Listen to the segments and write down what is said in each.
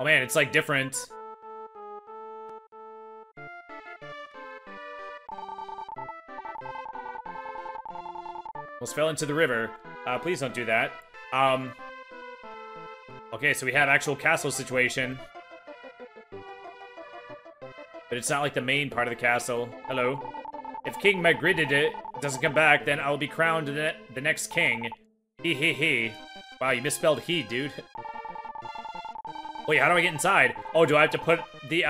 Oh man, it's like different. Almost fell into the river. Please don't do that. Okay, so we have actual castle situation. But it's not like the main part of the castle. Hello. If King Magridd doesn't come back, then I'll be crowned the next king. He. Wow, you misspelled he, dude. Wait, how do I get inside? Oh, do I have to put the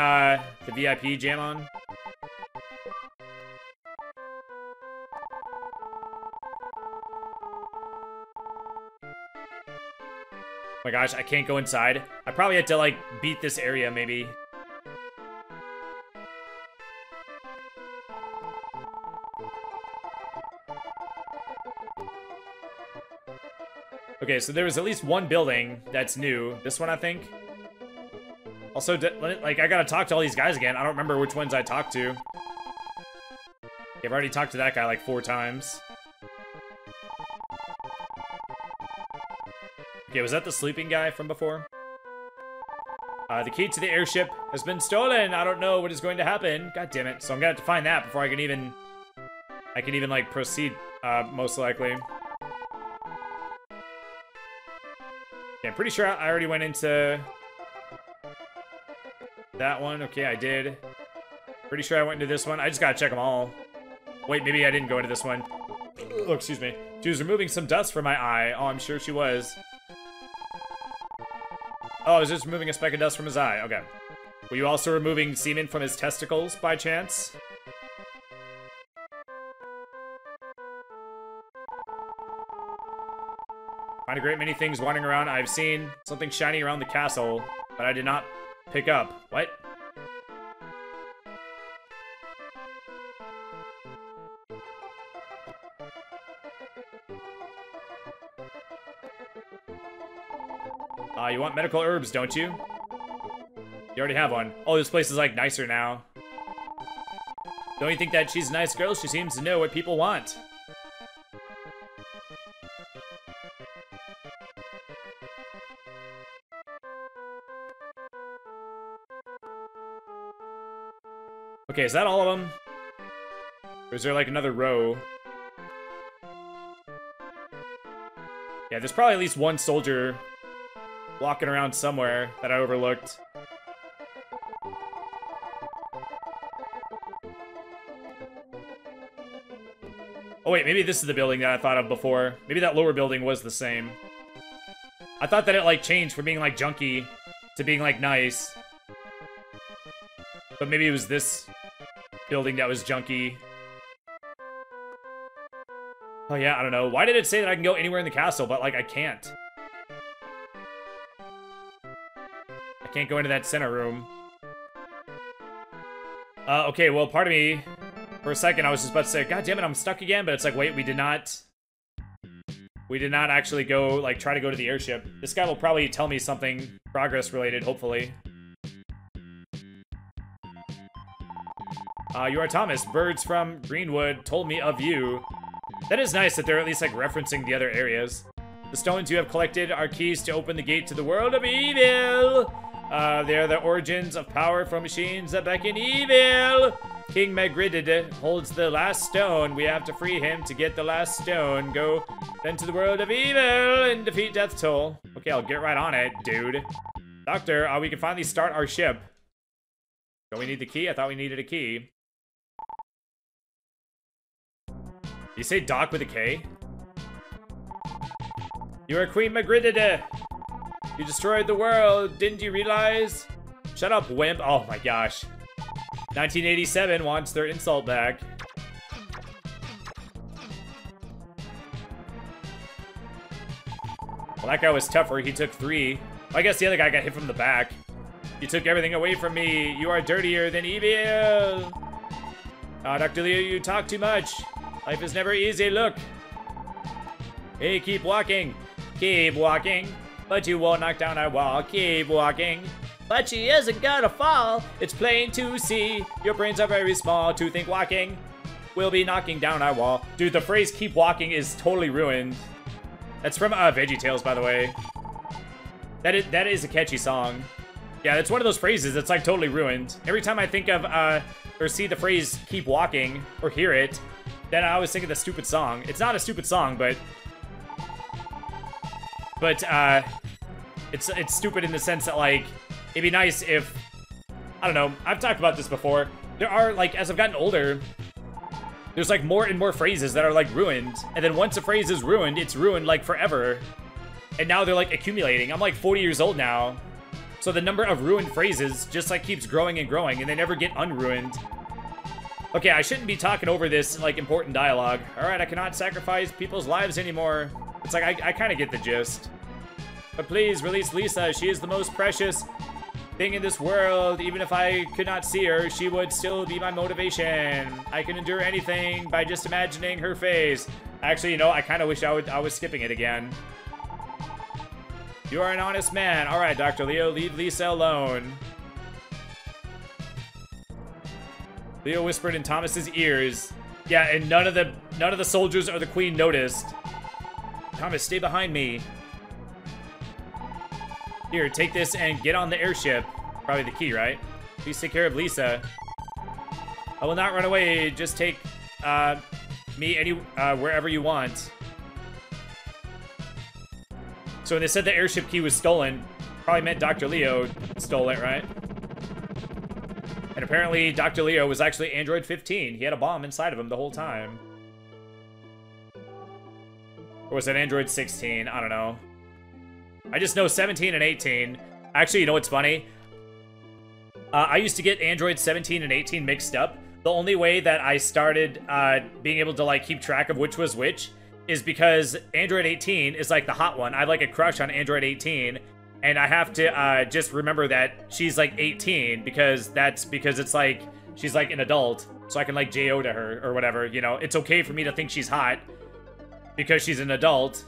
VIP jam on? Oh my gosh, I can't go inside. I probably had to, like, beat this area, maybe. Okay, so there was at least one building that's new. This one, I think. Also, like, I gotta talk to all these guys again. I don't remember which ones I talked to. I've already talked to that guy like 4 times. Okay, was that the sleeping guy from before? The key to the airship has been stolen. I don't know what is going to happen. God damn it. So I'm gonna have to find that before I can even... like, proceed, most likely. I'm pretty sure I already went into that one. Okay, I did. Pretty sure I went into this one. I just gotta check them all. Wait, maybe I didn't go into this one. Oh, excuse me. She was removing some dust from my eye. Oh, I'm sure she was. Oh, I was just removing a speck of dust from his eye. Okay. Were you also removing semen from his testicles by chance? Find a great many things wandering around. I've seen something shiny around the castle, but I did not pick up. What? You want medical herbs, don't you? You already have one. Oh, this place is like nicer now. Don't you think that she's a nice girl? She seems to know what people want. Okay, is that all of them? Or is there like another row? Yeah, there's probably at least one soldier walking around somewhere that I overlooked. Oh wait, maybe this is the building that I thought of before. Maybe that lower building was the same. I thought that it like changed from being like junky to being like nice. But maybe it was this building that was junky. Oh yeah, I don't know. Why did it say that I can go anywhere in the castle, but like I can't? I can't go into that center room. Okay, well, pardon me. For a second, I was just about to say, God damn it, I'm stuck again. But it's like, wait, we did not actually go, like, try to go to the airship. This guy will probably tell me something progress related, hopefully. You are Thomas. Birds from Greenwood told me of you. That is nice that they're at least, like, referencing the other areas. The stones you have collected are keys to open the gate to the world of evil. They are the origins of power from machines that beckon evil. King Magridd holds the last stone. We have to free him to get the last stone. Go then to the world of evil and defeat Deathtoll. Okay, I'll get right on it, dude. Doctor, we can finally start our ship. Don't we need the key? I thought we needed a key. You say Doc with a K? You are Queen Magridd. You destroyed the world. Didn't you realize? Shut up, wimp. Oh my gosh. 1987 wants their insult back. Well, that guy was tougher. He took 3. Well, I guess the other guy got hit from the back. You took everything away from me. You are dirtier than evil. Dr. Leo, you talk too much. Life is never easy, look. Hey, keep walking, but you won't knock down our wall. Keep walking, but she isn't gonna fall. It's plain to see, your brains are very small to think walking will be knocking down our wall. Dude, the phrase keep walking is totally ruined. That's from VeggieTales, by the way. That is a catchy song. Yeah, that's one of those phrases that's like totally ruined. Every time I think of, or see the phrase keep walking or hear it, then I always think of the stupid song. It's not a stupid song, but it's stupid in the sense that, like, it'd be nice if, I don't know, I've talked about this before. There are, like, as I've gotten older, there's like more and more phrases that are like ruined. And then once a phrase is ruined, it's ruined like forever. And now they're like accumulating. I'm like 40 years old now. So the number of ruined phrases just like keeps growing and growing, and they never get unruined. Okay, I shouldn't be talking over this like important dialogue. All right, I cannot sacrifice people's lives anymore. It's like, I kind of get the gist. But please release Lisa. She is the most precious thing in this world. Even if I could not see her, she would still be my motivation. I can endure anything by just imagining her face. Actually, you know, I kind of wish I was skipping it again. You are an honest man. All right, Dr. Leo, leave Lisa alone. Leo whispered in Thomas's ears. Yeah, and none of the soldiers or the queen noticed. Thomas, stay behind me. Here, take this and get on the airship. Probably the key, right? Please take care of Lisa. I will not run away. Just take me wherever you want. So when they said the airship key was stolen, probably meant Dr. Leo stole it, right? And apparently Dr. Leo was actually Android 15. He had a bomb inside of him the whole time. Or was it Android 16? I don't know. I just know 17 and 18. Actually, you know what's funny? I used to get Android 17 and 18 mixed up. The only way that I started being able to like keep track of which was which is because Android 18 is like the hot one. I have like a crush on Android 18, and I have to just remember that she's like 18 because it's like she's like an adult, so I can like J.O. to her or whatever, you know. It's okay for me to think she's hot because she's an adult,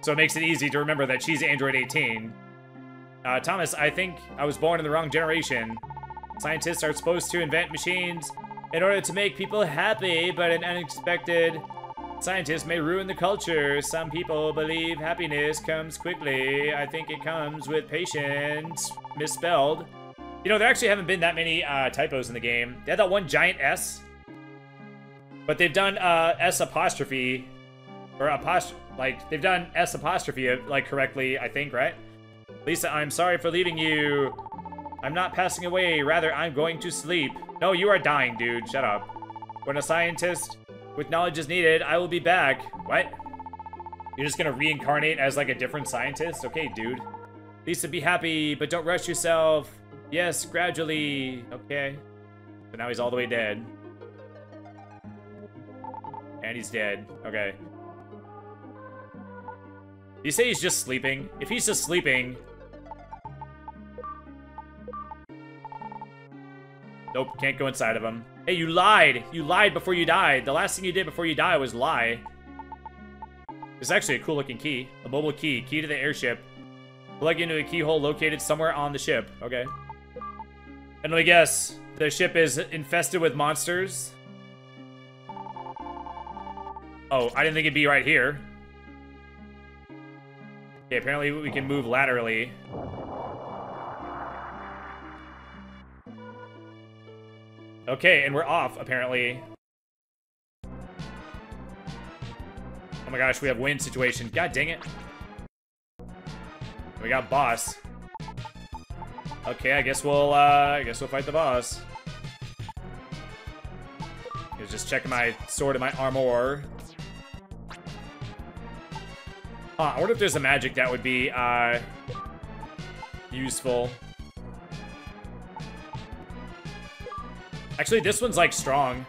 so it makes it easy to remember that she's Android 18. Thomas, I think I was born in the wrong generation. Scientists are supposed to invent machines in order to make people happy, but an unexpected... Scientists may ruin the culture. Some people believe happiness comes quickly. I think it comes with patience. Misspelled. You know, there actually haven't been that many typos in the game. They had that one giant S, but they've done S apostrophe, or apostrophe, like they've done S apostrophe like correctly, I think, right? Lisa, I'm sorry for leaving you. I'm not passing away. Rather, I'm going to sleep. No, you are dying, dude. Shut up. When a scientist with knowledge is needed, I will be back. What? You're just gonna reincarnate as like a different scientist? Okay, dude. Lisa, be happy, but don't rush yourself. Yes, gradually. Okay. So now he's all the way dead. And he's dead. Okay. You say he's just sleeping? If he's just sleeping... Nope, can't go inside of him. Hey, you lied! You lied before you died. The last thing you did before you died was lie. It's actually a cool-looking key. A mobile key. Key to the airship. Plug into a keyhole located somewhere on the ship. Okay. And let me guess. The ship is infested with monsters. Oh, I didn't think it'd be right here. Okay, apparently we can move laterally. Okay, and we're off, apparently. Oh my gosh, we have wind situation. God dang it. We got boss. Okay, I guess we'll fight the boss. Just checking my sword and my armor. I wonder if there's a magic that would be useful. Actually, this one's like strong.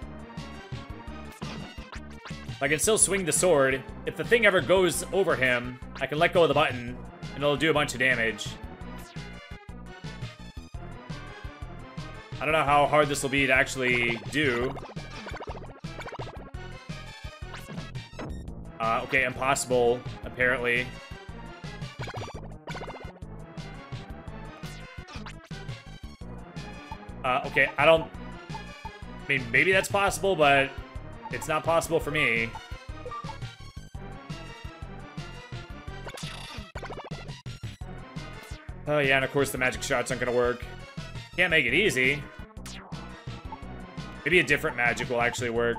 I can still swing the sword. If the thing ever goes over him, I can let go of the button and it'll do a bunch of damage. I don't know how hard this will be to actually do. Okay, impossible, apparently. Okay, I mean, maybe that's possible, but it's not possible for me. Oh yeah, and of course the magic shots aren't gonna work. Can't make it easy. Maybe a different magic will actually work.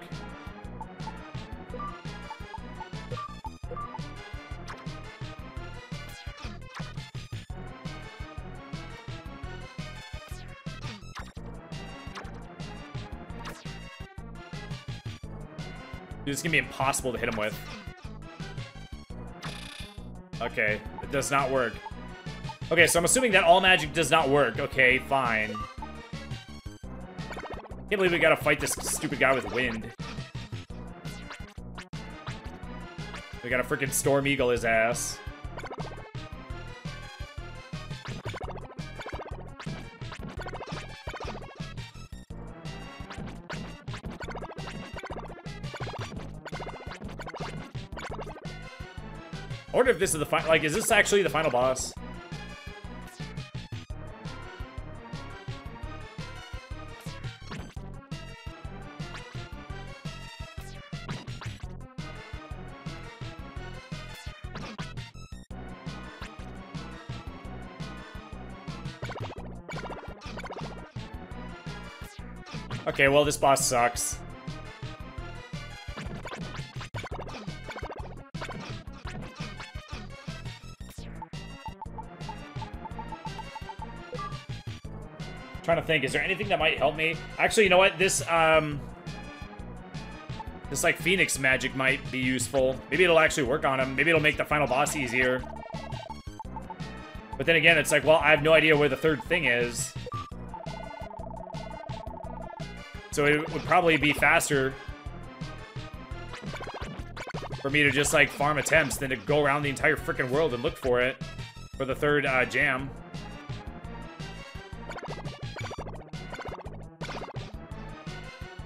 Dude, it's gonna be impossible to hit him with. Okay, it does not work. Okay, so I'm assuming that all magic does not work. Okay, fine. Can't believe we gotta fight this stupid guy with wind. We gotta freaking Storm Eagle his ass. I wonder if this is the final, like, is this actually the final boss? Okay, well, this boss sucks. Trying to think, is there anything that might help me? Actually, you know what? This, this, like, Phoenix magic might be useful. Maybe it'll actually work on him. Maybe it'll make the final boss easier. But then again, it's like, well, I have no idea where the third thing is. So it would probably be faster for me to just, like, farm attempts than to go around the entire frickin' world and look for it for the third jam.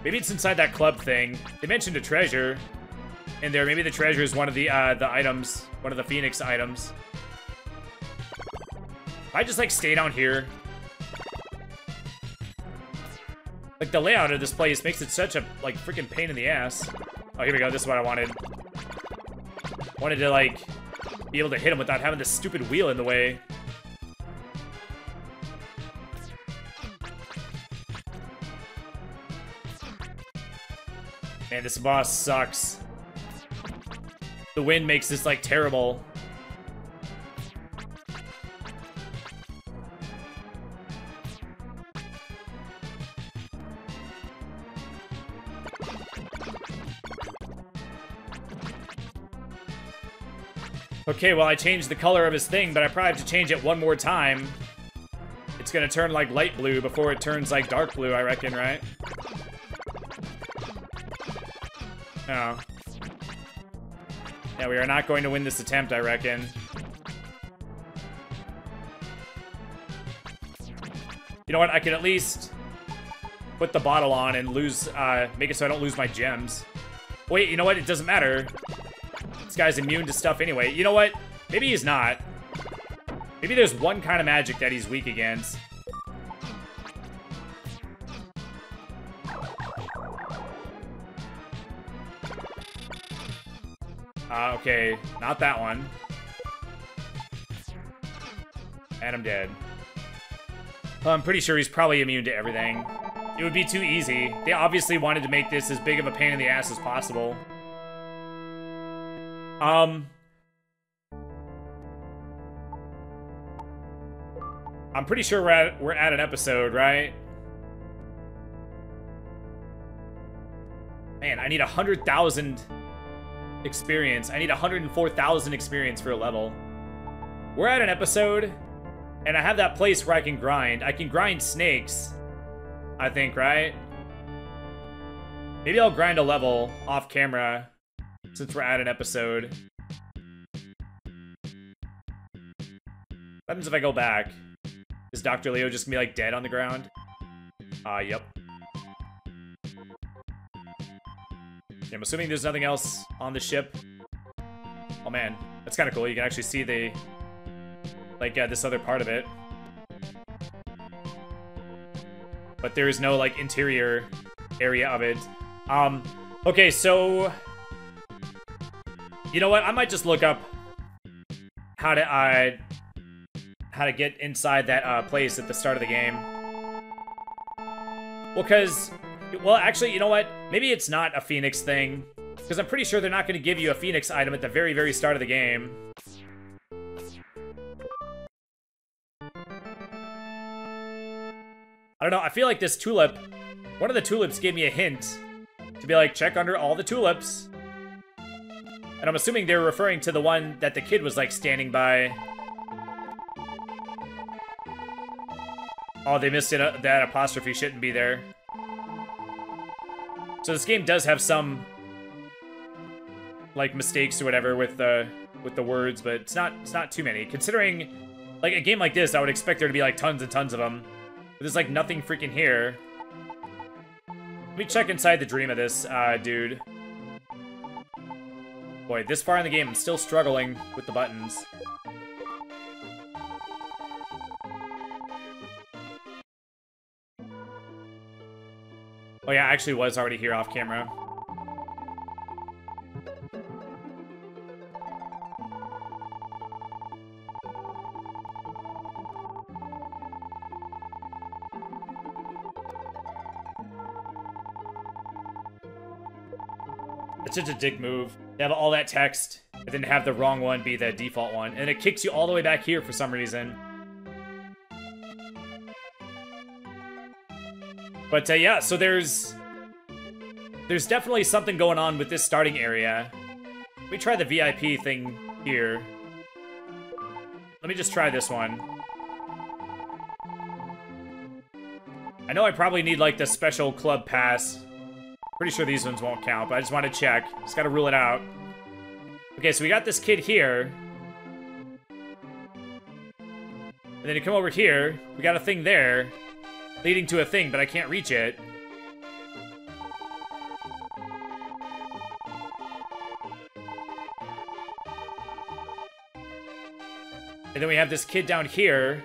Maybe it's inside that club thing. They mentioned a treasure in there. Maybe the treasure is one of the items, one of the Phoenix items. If I just, like, stay down here. Like, the layout of this place makes it such a, like, freaking pain in the ass. Oh, here we go. This is what I wanted. Wanted to, like, be able to hit him without having this stupid wheel in the way. Man, this boss sucks. The wind makes this, like, terrible. Okay, well, I changed the color of his thing, but I probably have to change it one more time. It's gonna turn, like, light blue before it turns, like, dark blue, I reckon, right? Oh. Yeah, we are not going to win this attempt, I reckon. You know what? I can at least put the bottle on and lose, make it so I don't lose my gems. Wait, you know what? It doesn't matter. This guy's immune to stuff anyway. You know what? Maybe he's not. Maybe there's one kind of magic that he's weak against. Okay, not that one. And I'm dead. Well, I'm pretty sure he's probably immune to everything. It would be too easy. They obviously wanted to make this as big of a pain in the ass as possible. I'm pretty sure we're at an episode, right? Man, I need 100,000... experience. I need 104,000 experience for a level. We're at an episode, and I have that place where I can grind. I can grind snakes, I think, right? Maybe I'll grind a level off camera since we're at an episode. What happens if I go back? Is Dr. Leo just gonna be, like, dead on the ground? Yep. I'm assuming there's nothing else on the ship. Oh man, that's kind of cool. You can actually see the, like, this other part of it. But there is no, like, interior area of it. Okay, so... You know what? I might just look up how to get inside that place at the start of the game. Well, because... Well, actually, you know what? Maybe it's not a Phoenix thing. Because I'm pretty sure they're not going to give you a Phoenix item at the very, very start of the game. I don't know. I feel like this tulip... One of the tulips gave me a hint to be like, check under all the tulips. And I'm assuming they're referring to the one that the kid was, like, standing by. Oh, they missed it. That apostrophe shouldn't be there. So this game does have some, like, mistakes or whatever with the words, but it's not too many. Considering, like, a game like this, I would expect there to be, like, tons and tons of them. But there's, like, nothing freaking here. Let me check inside the dream of this, dude. Boy, this far in the game, I'm still struggling with the buttons. Oh yeah, I actually was already here off camera. It's such a dick move. They have all that text, and then have the wrong one be the default one. And it kicks you all the way back here for some reason. But yeah, so there's definitely something going on with this starting area. Let me try the VIP thing here. Let me just try this one. I know I probably need, like, the special club pass. Pretty sure these ones won't count, but I just want to check. Just gotta rule it out. Okay, so we got this kid here. And then you come over here, we got a thing there, leading to a thing, but I can't reach it. And then we have this kid down here.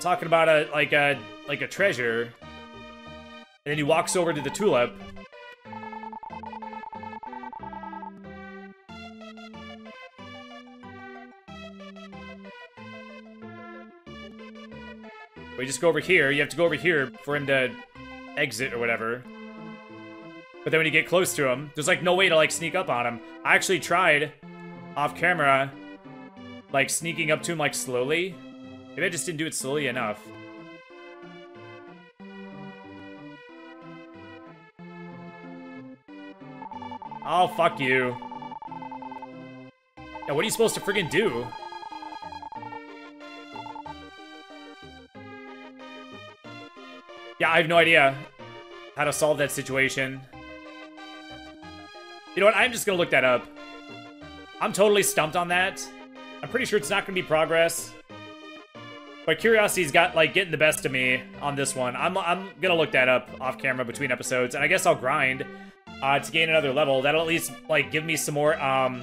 Talking about a treasure. And then he walks over to the tulip. We just go over here. You have to go over here for him to exit or whatever. But then when you get close to him, there's, like, no way to, like, sneak up on him. I actually tried off camera, like, sneaking up to him, like, slowly. Maybe I just didn't do it slowly enough. Oh, fuck you. Now, what are you supposed to friggin' do? Yeah, I have no idea how to solve that situation. You know what? I'm just gonna look that up. I'm totally stumped on that. I'm pretty sure it's not gonna be progress. But curiosity's got, like, getting the best of me on this one. I'm gonna look that up off camera between episodes, and I guess I'll grind. To gain another level. That'll at least, like, give me some more, you know,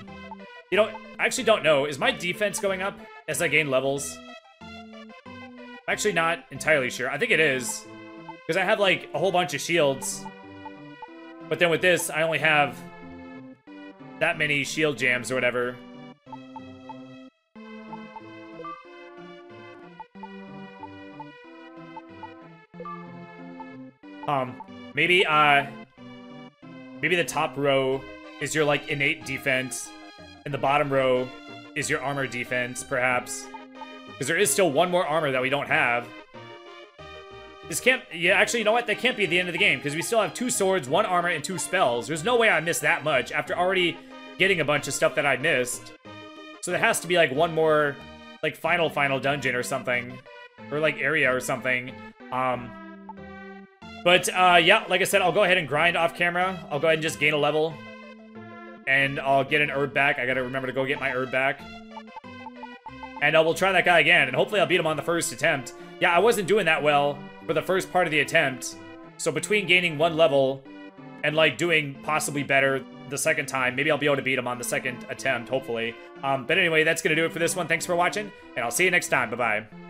I actually don't know. Is my defense going up as I gain levels? I'm actually not entirely sure. I think it is. Because I have, like, a whole bunch of shields. But then with this, I only have that many shield jams or whatever. Maybe, maybe the top row is your, like, innate defense, and the bottom row is your armor defense, perhaps. Because there is still one more armor that we don't have. This can't... Yeah, actually, you know what? That can't be the end of the game, because we still have 2 swords, 1 armor, and 2 spells. There's no way I missed that much after already getting a bunch of stuff that I missed. So there has to be, like, one more, like, final dungeon or something. Or, like, area or something. But, yeah, like I said, I'll go ahead and grind off camera. I'll go ahead and just gain a level. And I'll get an herb back. I gotta remember to go get my herb back. And we'll try that guy again, and hopefully I'll beat him on the first attempt. Yeah, I wasn't doing that well for the first part of the attempt. So between gaining 1 level and, like, doing possibly better the second time, maybe I'll be able to beat him on the second attempt, hopefully. But anyway, that's gonna do it for this one. Thanks for watching, and I'll see you next time. Bye-bye.